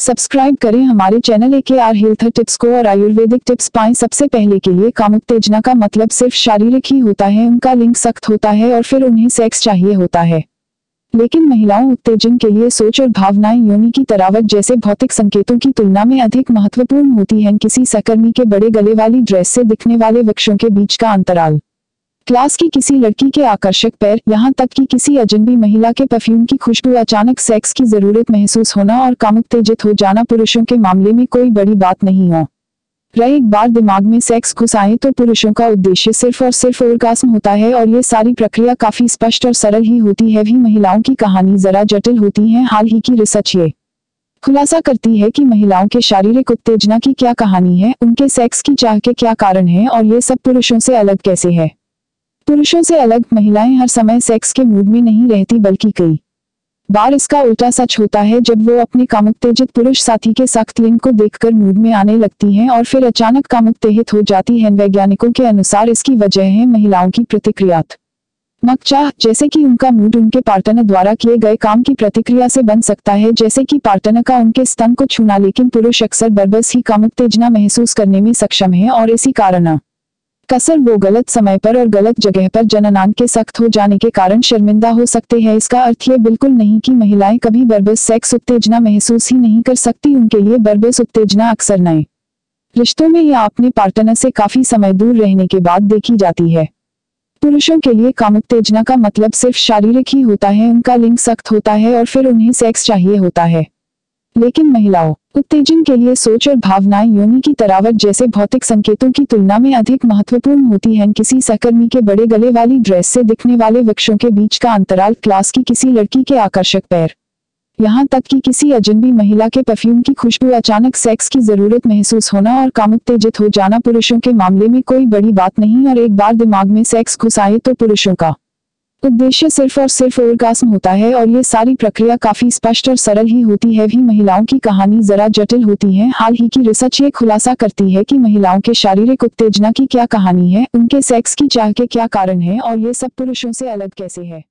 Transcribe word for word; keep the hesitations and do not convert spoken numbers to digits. Subscribe करें हमारे channel ए के आर हेल्थ टिप्स को और आयुर्वेदिक टिप्स पाएं सबसे पहले के लिए। कामोत्तेजना का मतलब सिर्फ शारीरिक ही होता है, उनका लिंग सख्त होता है और फिर उन्हें सेक्स चाहिए होता है। लेकिन महिलाओं उत्तेजन के लिए सोच और भावनाएं योनि की तरावट जैसे भौतिक संकेतों की तुलना में अधिक महत्वपूर्ण होती हैं। किसी सहकर्मी के बड़े गले वाली ड्रेस से दिखने वाले वृक्षों के बीच का अंतराल, क्लास की किसी लड़की के आकर्षक पैर, यहाँ तक कि किसी अजनबी महिला के परफ्यूम की खुशबू, अचानक सेक्स की जरूरत महसूस होना और कामोत्तेजित हो जाना पुरुषों के मामले में कोई बड़ी बात नहीं हो। रहे एक बार दिमाग में सेक्स घुस आए तो पुरुषों का उद्देश्य सिर्फ और सिर्फ ओर्गास्म होता है और ये सारी प्रक्रिया काफी स्पष्ट और सरल ही होती है। भी महिलाओं की कहानी जरा जटिल होती है। हाल ही की रिसर्च ये खुलासा करती है कि महिलाओं के शारीरिक उत्तेजना की क्या कहानी है, उनके सेक्स की चाह के क्या कारण है और ये सब पुरुषों से अलग कैसे है। पुरुषों से अलग महिलाएं हर समय सेक्स के मूड में नहीं रहती, बल्कि कई बार इसका उल्टा सच होता है। जब वो अपने कामुत्तेजित पुरुष साथी के सख्त लिंग को देखकर मूड में आने लगती हैं और फिर अचानक कामुत्तेजित हो जाती हैं। वैज्ञानिकों के अनुसार इसकी वजह है महिलाओं की प्रतिक्रियात्मक चाह, जैसे कि उनका मूड उनके पार्टनर द्वारा किए गए काम की प्रतिक्रिया से बन सकता है, जैसे कि पार्टनर का उनके स्तन को छूना। लेकिन पुरुष अक्सर बरबस ही कामुत्तेजना महसूस करने में सक्षम है और इसी कारण कसर वो गलत समय पर और गलत जगह पर जननांग के सख्त हो जाने के कारण शर्मिंदा हो सकते हैं। इसका अर्थ ये बिल्कुल नहीं कि महिलाएं कभी बरबस सेक्स उत्तेजना महसूस ही नहीं कर सकती। उनके लिए बरबस उत्तेजना अक्सर नए रिश्तों में या अपने पार्टनर से काफी समय दूर रहने के बाद देखी जाती है। पुरुषों के लिए कामुत्तेजना का मतलब सिर्फ शारीरिक ही होता है, उनका लिंग सख्त होता है और फिर उन्हें सेक्स चाहिए होता है। लेकिन महिलाओं उत्तेजन के लिए सोच और भावनाएं योनि की तरावट जैसे भौतिक संकेतों की तुलना में अधिक महत्वपूर्ण होती हैं। किसी सहकर्मी के बड़े गले वाली ड्रेस से दिखने वाले वृक्षों के बीच का अंतराल, क्लास की किसी लड़की के आकर्षक पैर, यहाँ तक कि किसी अजनबी महिला के परफ्यूम की खुशबू, अचानक सेक्स की जरूरत महसूस होना और कामुत्तेजित हो जाना पुरुषों के मामले में कोई बड़ी बात नहीं। और एक बार दिमाग में सेक्स घुस आए तो पुरुषों का उद्देश्य सिर्फ और सिर्फ ओर्गास्म होता है और ये सारी प्रक्रिया काफी स्पष्ट और सरल ही होती है। भी महिलाओं की कहानी जरा जटिल होती है। हाल ही की रिसर्च ये खुलासा करती है कि महिलाओं के शारीरिक उत्तेजना की क्या कहानी है, उनके सेक्स की चाह के क्या कारण है और ये सब पुरुषों से अलग कैसे है।